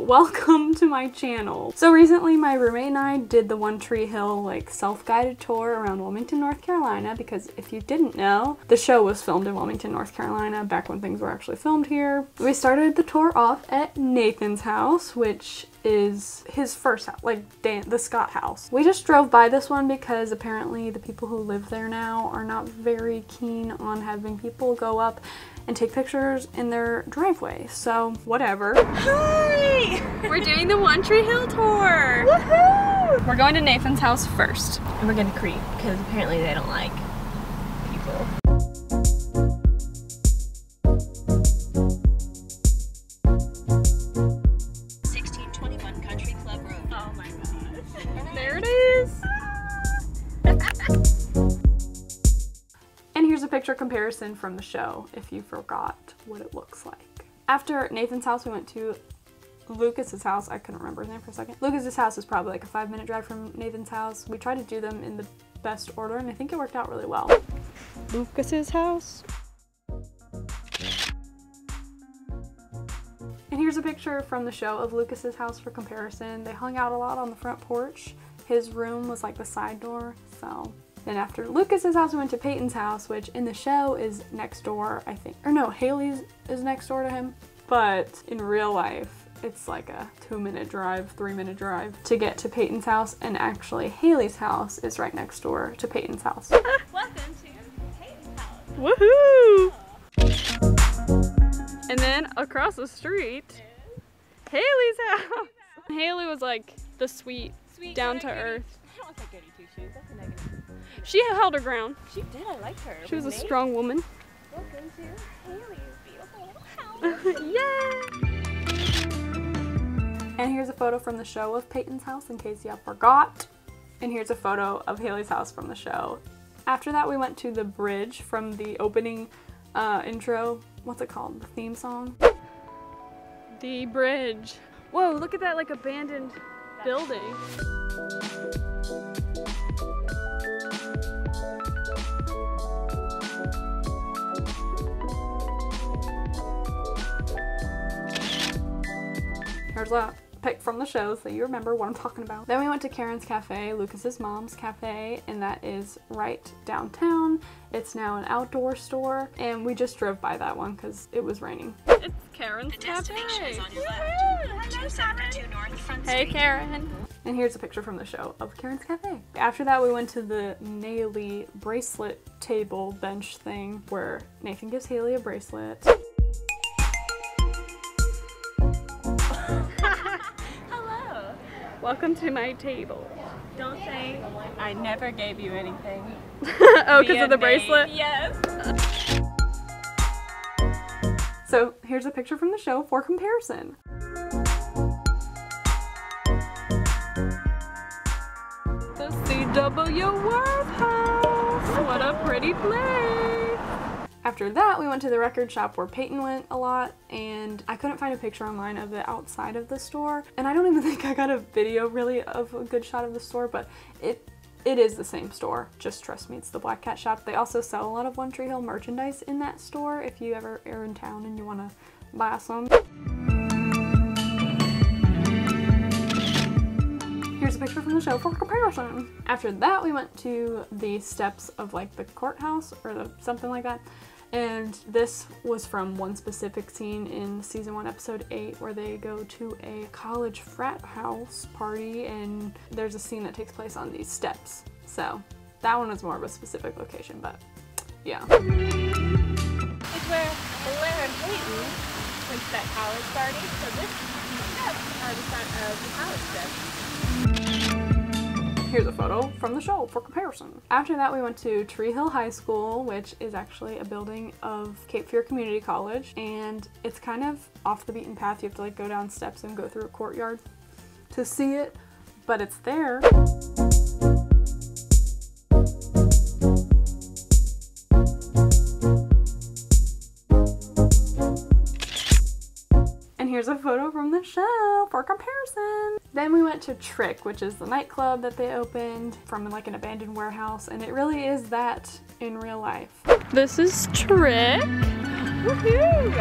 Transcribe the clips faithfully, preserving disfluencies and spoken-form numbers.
video. Welcome to my channel. So recently my roommate and I did the One Tree Hill like self-guided tour around Wilmington, North Carolina, because if you didn't know, the show was filmed in Wilmington, North Carolina back when things were actually filmed here. We started the tour off at Nathan's house, which is his first house, like Dan, the Scott house. We just drove by this one because apparently the people who live there now are not very keen on having people go up and take pictures in their driveway, so whatever. Hi! We're doing the One Tree Hill tour! Woohoo! We're going to Nathan's house first. And we're gonna creep, because apparently they don't like people. sixteen twenty-one Country Club Road. Oh my gosh. There it is! Here's a picture comparison from the show if you forgot what it looks like. After Nathan's house, we went to Lucas's house. I couldn't remember his name for a second. Lucas's house is probably like a five minute drive from Nathan's house. We tried to do them in the best order and I think it worked out really well. Lucas's house. And here's a picture from the show of Lucas's house for comparison. They hung out a lot on the front porch. His room was like the side door, so. Then after Lucas's house, we went to Peyton's house, which in the show is next door, I think. Or no, Haley's is next door to him. But in real life, it's like a two minute drive, three minute drive to get to Peyton's house. And actually Haley's house is right next door to Peyton's house. Welcome to Peyton's house. Woohoo! Oh. And then across the street, is Haley's house. Haley was like the sweet, sweet down to earth. I don't want that goody two shoes, that's a negative. She held her ground. She did, I liked her. She was a strong woman. Welcome to Haley's beautiful house. Yay! And here's a photo from the show of Peyton's house in case y'all forgot. And here's a photo of Haley's house from the show. After that, we went to the bridge from the opening uh, intro. What's it called? The theme song? The bridge. Whoa, look at that like abandoned That's building. Here's a pic from the show so you remember what I'm talking about. Then we went to Karen's Cafe, Lucas's mom's cafe, and that is right downtown. It's now an outdoor store, and we just drove by that one because it was raining. It's Karen's Cafe. Hey, Karen. And here's a picture from the show of Karen's Cafe. After that, we went to the Naley bracelet table bench thing where Nathan gives Haley a bracelet. Welcome to my table. Don't say I never gave you anything. Oh, because of the bracelet? Yes. So here's a picture from the show for comparison. The C W Worth House. What a pretty place. After that, we went to the record shop where Peyton went a lot, and I couldn't find a picture online of the outside of the store, and I don't even think I got a video really of a good shot of the store, but it it is the same store. Just trust me, it's the Black Cat Shop. They also sell a lot of One Tree Hill merchandise in that store if you ever are in town and you want to buy some. Here's a picture from the show for comparison. After that, we went to the steps of like the courthouse or the, something like that. And this was from one specific scene in season one, episode eight, where they go to a college frat house party and there's a scene that takes place on these steps. So that one was more of a specific location, but yeah. It's where Blair and Peyton went to that college party. So this steps are the front of the college steps. Here's a photo from the show for comparison. After that, we went to Tree Hill High School, which is actually a building of Cape Fear Community College, and it's kind of off the beaten path. You have to like go down steps and go through a courtyard to see it, but it's there. And here's a photo from the show for comparison. Then we went to Trick, which is the nightclub that they opened from like an abandoned warehouse, and it really is that in real life. This is Trick. Woohoo!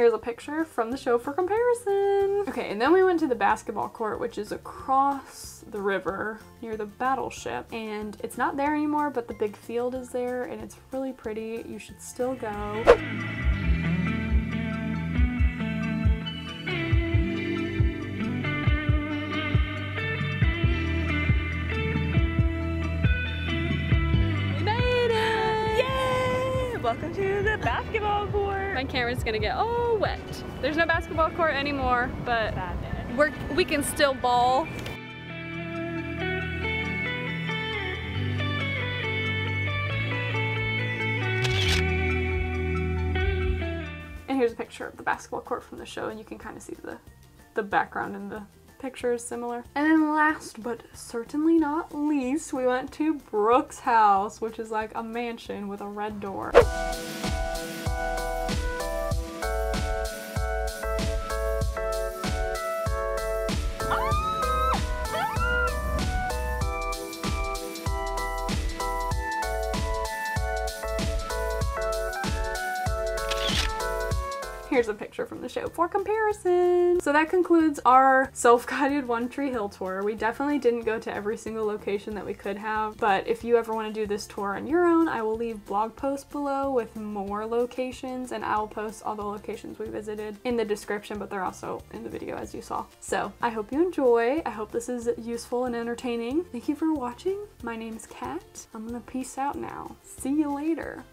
Here's a picture from the show for comparison. Okay, and then we went to the basketball court, which is across the river near the battleship. And it's not there anymore, but the big field is there and it's really pretty. You should still go. Welcome to the basketball court. My camera's gonna get all wet. There's no basketball court anymore, but we're, we can still ball. And here's a picture of the basketball court from the show, and you can kind of see the, the background in the picture is similar. And then last but certainly not least, we went to Brooke's house, which is like a mansion with a red door. Here's a picture from the show for comparison. So that concludes our self-guided One Tree Hill tour. We definitely didn't go to every single location that we could have, but if you ever want to do this tour on your own, I will leave blog posts below with more locations, and I'll post all the locations we visited in the description, but they're also in the video as you saw. So I hope you enjoy. I hope this is useful and entertaining. Thank you for watching. My name's Kat. I'm gonna peace out now. See you later.